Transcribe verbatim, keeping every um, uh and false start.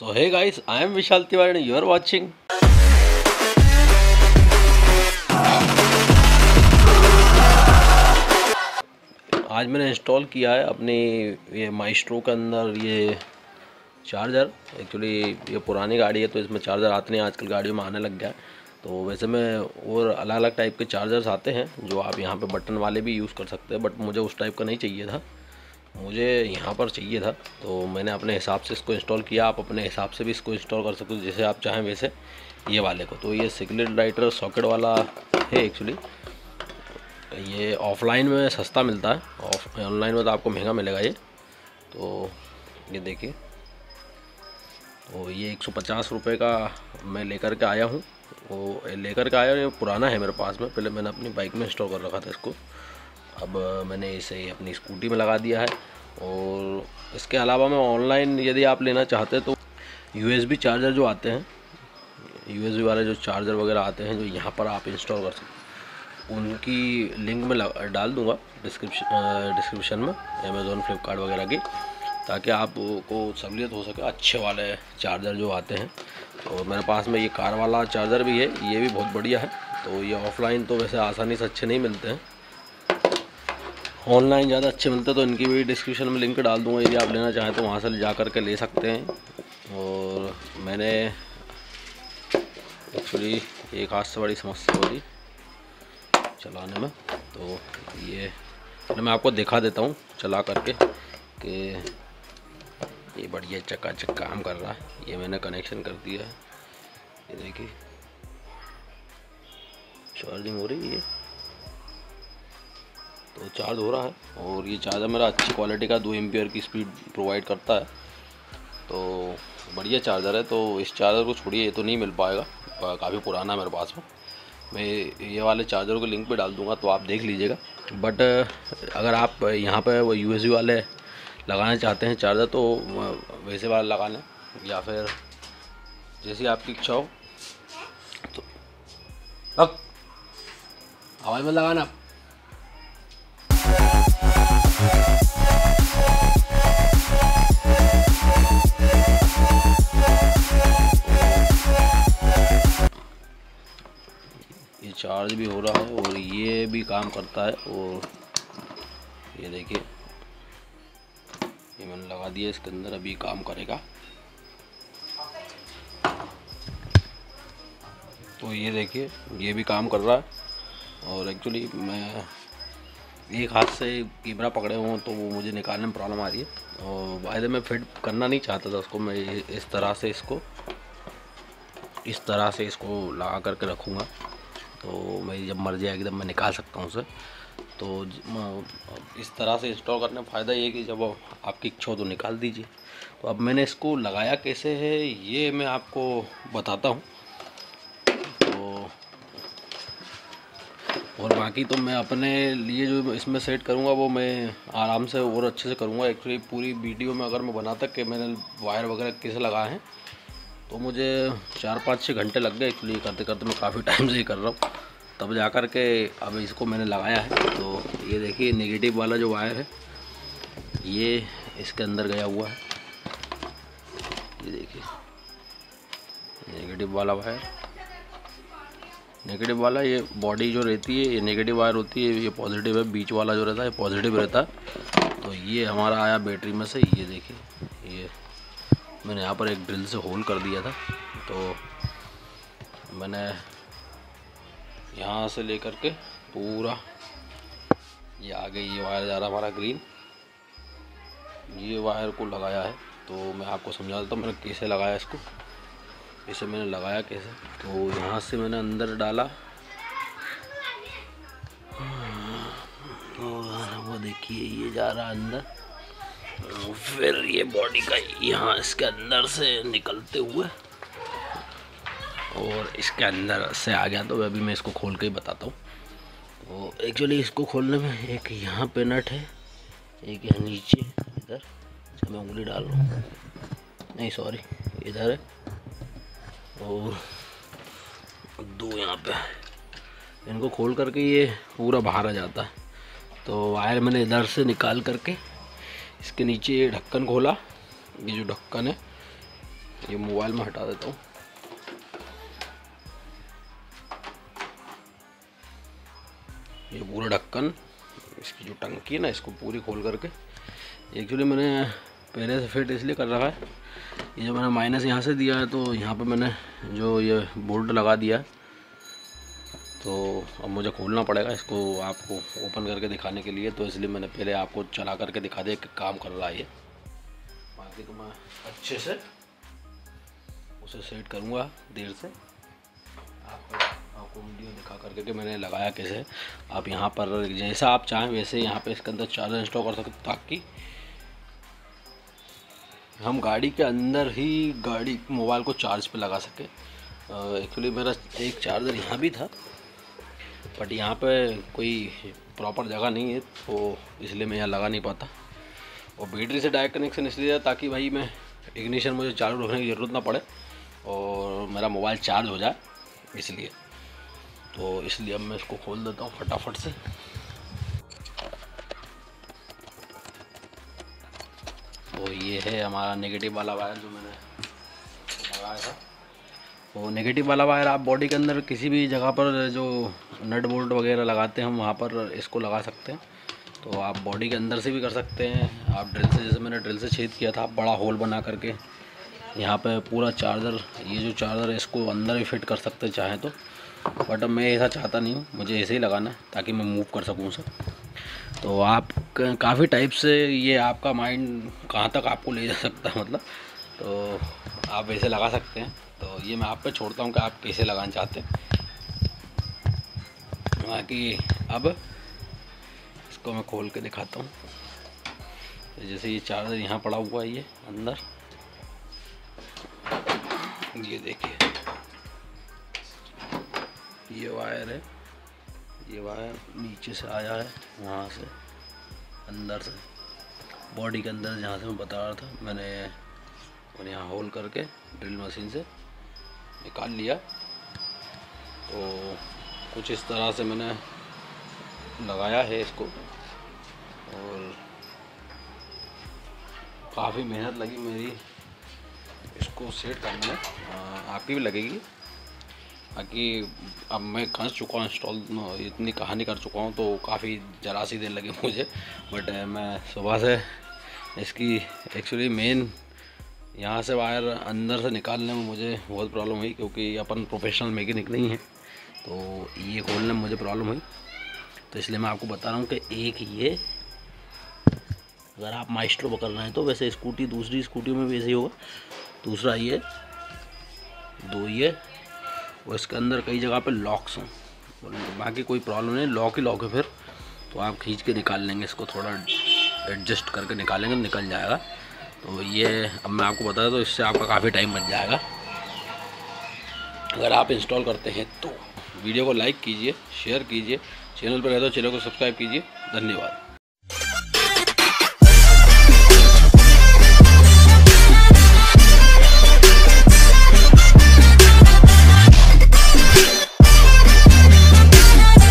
So hey guys, I am Vishal Tiwari and you are watching. आज मैंने install किया है अपने ये माइस्ट्रो के अंदर ये चार्जर। एक्चुअली ये पुरानी गाड़ी है तो इसमें चार्जर आते नहीं, आजकल गाड़ियों में आने लग गया है। तो वैसे में और अलग अलग टाइप के चार्जर्स आते हैं जो आप यहाँ पे बटन वाले भी यूज़ कर सकते हैं, बट मुझे उस टाइप का नहीं चाहिए था, मुझे यहाँ पर चाहिए था। तो मैंने अपने हिसाब से इसको इंस्टॉल किया। आप अपने हिसाब से भी इसको इंस्टॉल कर सकते हो जैसे आप चाहें वैसे ये वाले को। तो ये सिगरेट लाइटर सॉकेट वाला है। एक्चुअली ये ऑफ़लाइन में सस्ता मिलता है, ऑफ ऑनलाइन में तो आपको महंगा मिलेगा ये। तो ये देखिए, तो ये एक सौ पचास रुपये का मैं लेकर के आया हूँ। वो लेकर के आया, ये पुराना है मेरे पास में, पहले मैंने अपनी बाइक में इंस्टॉल कर रखा था इसको। अब मैंने इसे अपनी स्कूटी में लगा दिया है। और इसके अलावा मैं ऑनलाइन यदि आप लेना चाहते हैं तो यू एस बी चार्जर जो आते हैं, यू एस बी वाले जो चार्जर वगैरह आते हैं जो यहाँ पर आप इंस्टॉल कर सकते, उनकी लिंक मैं डाल दूंगा डिस्क्रिप्शन डिस्क्रिप्शन में अमेज़ॉन फ्लिपकार्ट वगैरह की, ताकि आपको सहूलियत हो सके अच्छे वाले चार्जर जो आते हैं। और मेरे पास में ये कार वाला चार्जर भी है, ये भी बहुत बढ़िया है। तो ये ऑफ़लाइन तो वैसे आसानी से अच्छे नहीं मिलते हैं, ऑनलाइन ज़्यादा अच्छे मिलते हैं। तो इनकी भी डिस्क्रिप्शन में लिंक डाल दूँगा, यदि आप लेना चाहें तो वहाँ से जा कर के ले सकते हैं। और मैंने एक्चुअली एक हाथ से बड़ी समस्या हो रही चलाने में, तो ये मैं आपको दिखा देता हूँ चला करके कि ये बढ़िया चकाचक काम कर रहा है। ये मैंने कनेक्शन कर दिया है, ये देखिए चार्जिंग हो रही है, तो चार्ज हो रहा है। और ये चार्जर मेरा अच्छी क्वालिटी का दो एम्पियर की स्पीड प्रोवाइड करता है, तो बढ़िया चार्जर है। तो इस चार्जर को छोड़िए, ये तो नहीं मिल पाएगा, काफ़ी पुराना है मेरे पास में। मैं ये वाले चार्जर को लिंक पे डाल दूंगा, तो आप देख लीजिएगा। बट अगर आप यहाँ पे वो यूएसबी वाले लगाना चाहते हैं चार्जर, तो वैसे वाला लगा लें या फिर जैसी आपकी इच्छा हो। तो अब आवाज़ में लगाना आप। चार्ज भी हो रहा है और ये भी काम करता है। और ये देखिए, ये मैंने लगा दिया इसके अंदर, अभी काम करेगा। तो ये देखिए, ये भी काम कर रहा है। और एक्चुअली मैं एक हाथ से कैमरा पकड़े हूँ तो वो मुझे निकालने में प्रॉब्लम आ रही है। और बाय द वे मैं फिट करना नहीं चाहता था उसको, मैं इस तरह से इसको इस तरह से इसको लगा करके रखूँगा, तो मैं जब मर्जी आए एकदम मैं निकाल सकता हूँ उसे। तो इस तरह से इंस्टॉल करने का फ़ायदा ये है कि जब आपकी इच्छा हो तो निकाल दीजिए। तो अब मैंने इसको लगाया कैसे है ये मैं आपको बताता हूँ। तो और बाकी तो मैं अपने लिए जो इसमें सेट करूँगा वो मैं आराम से और अच्छे से करूँगा। एक्चुअली पूरी वीडियो में अगर मैं बनाता कि मैंने वायर वगैरह कैसे लगाए हैं, तो मुझे चार पाँच छः घंटे लग गए एक्चुअली करते करते। मैं काफ़ी टाइम से ही कर रहा हूँ, तब जा कर के अब इसको मैंने लगाया है। तो ये देखिए, नेगेटिव वाला जो वायर है ये इसके अंदर गया हुआ है। ये देखिए नेगेटिव वाला वायर, नेगेटिव वाला ये बॉडी जो रहती है ये नेगेटिव वायर होती है, ये पॉजिटिव है। बीच वाला जो रहता है ये पॉजिटिव रहता है। तो ये हमारा आया बैटरी में से। ये देखिए, ये मैंने यहाँ पर एक ड्रिल से होल कर दिया था। तो मैंने यहाँ से लेकर के पूरा ये आगे ये वायर जा रहा हमारा ग्रीन, ये वायर को लगाया है। तो मैं आपको समझा देता हूँ मैंने कैसे लगाया इसको, इसे मैंने लगाया कैसे। तो यहाँ से मैंने अंदर डाला और वो देखिए ये जा रहा अंदर, फिर ये बॉडी का यहाँ इसके अंदर से निकलते हुए और इसके अंदर से आ गया। तो अभी मैं इसको खोल के ही बताता हूँ। तो एक्चुअली इसको खोलने में एक यहाँ पे नट है, एक यहाँ नीचे इधर, मैं उंगली डाल रहा हूँ, नहीं सॉरी इधर है, और दो यहाँ पे। इनको खोल करके ये पूरा बाहर आ जाता है। तो वायर मैंने इधर से निकाल करके इसके नीचे ये ढक्कन खोला, ये जो ढक्कन है ये मोबाइल में हटा देता हूँ। ये पूरा ढक्कन, इसकी जो टंकी है ना, इसको पूरी खोल करके, एक्चुअली मैंने पहले से फिट इसलिए कर रखा है, ये जो मैंने माइनस यहाँ से दिया है तो यहाँ पे मैंने जो ये बोल्ट लगा दिया है, तो अब मुझे खोलना पड़ेगा इसको आपको ओपन करके दिखाने के लिए, तो इसलिए मैंने पहले आपको चला करके दिखा दिया कि काम कर रहा है ये। बाकी तो मैं अच्छे से उसे सेट करूँगा देर से, आपको आपको वीडियो दिखा करके कि मैंने लगाया कैसे। आप यहाँ पर जैसा आप चाहें वैसे यहाँ पे इसके अंदर चार्जर इंस्टॉल कर सकते, ताकि हम गाड़ी के अंदर ही गाड़ी मोबाइल को चार्ज पर लगा सके। एक्चुअली मेरा एक चार्जर यहाँ भी था, बट यहाँ पे कोई प्रॉपर जगह नहीं है, तो इसलिए मैं यहाँ लगा नहीं पाता। और बैटरी से डायरेक्ट कनेक्शन इसलिए है ताकि भाई मैं इग्निशन मुझे चालू रखने की ज़रूरत ना पड़े और मेरा मोबाइल चार्ज हो जाए, इसलिए तो इसलिए अब मैं इसको खोल देता हूँ फटाफट से। तो ये है हमारा नेगेटिव वाला वायर जो मैंने लगाया था। तो नेगेटिव वाला वायर आप बॉडी के अंदर किसी भी जगह पर जो नट बोल्ट वगैरह लगाते हैं हम वहाँ पर इसको लगा सकते हैं, तो आप बॉडी के अंदर से भी कर सकते हैं। आप ड्रिल से, जैसे मैंने ड्रिल से छेद किया था, आप बड़ा होल बना करके यहाँ पे पूरा चार्जर, ये जो चार्जर है इसको अंदर भी फिट कर सकते चाहें तो, बट मैं ऐसा चाहता नहीं हूँ, मुझे ऐसे ही लगाना है ताकि मैं मूव कर सकूँ उसे। तो आप काफ़ी टाइप से ये आपका माइंड कहाँ तक आपको ले जा सकता है मतलब, तो आप ऐसे लगा सकते हैं। तो ये मैं आप पे छोड़ता हूँ कि आप कैसे लगाना चाहते हैं। बाकी अब इसको मैं खोल के दिखाता हूँ। तो जैसे ये चार्जर यहाँ पड़ा हुआ है, ये अंदर, ये देखिए ये वायर है, ये वायर नीचे से आया है वहाँ से अंदर से, बॉडी के अंदर जहाँ से मैं बता रहा था मैंने, और यहाँ होल करके ड्रिल मशीन से निकाल लिया। तो कुछ इस तरह से मैंने लगाया है इसको, और काफ़ी मेहनत लगी मेरी इसको सेट करने में, आपकी भी लगेगी। बाकी अब मैं कर चुका हूँ इंस्टॉल, इतनी कहानी कर चुका हूँ, तो काफ़ी जरा सी देर लगी मुझे, बट मैं सुबह से इसकी एक्चुअली मेन यहाँ से वायर अंदर से निकालने में मुझे बहुत प्रॉब्लम हुई, क्योंकि अपन प्रोफेशनल मैकेनिक नहीं है, तो ये खोलने में मुझे प्रॉब्लम हुई। तो इसलिए मैं आपको बता रहा हूँ कि एक ये, अगर आप माइस्ट्रो पकड़ना है तो, वैसे स्कूटी दूसरी स्कूटी में भी ऐसे ही होगा। दूसरा ये, दो ये, और इसके अंदर कई जगह पे लॉक्स हैं, बाकी कोई प्रॉब्लम नहीं, लॉक ही लॉक है फिर, तो आप खींच के निकाल लेंगे इसको, थोड़ा एडजस्ट करके निकालेंगे तो निकल जाएगा। तो ये अब मैं आपको बता दूं, तो इससे आपका काफ़ी टाइम बच जाएगा अगर आप इंस्टॉल करते हैं तो। वीडियो को लाइक कीजिए, शेयर कीजिए, चैनल पर रहे तो चैनल को सब्सक्राइब कीजिए। धन्यवाद।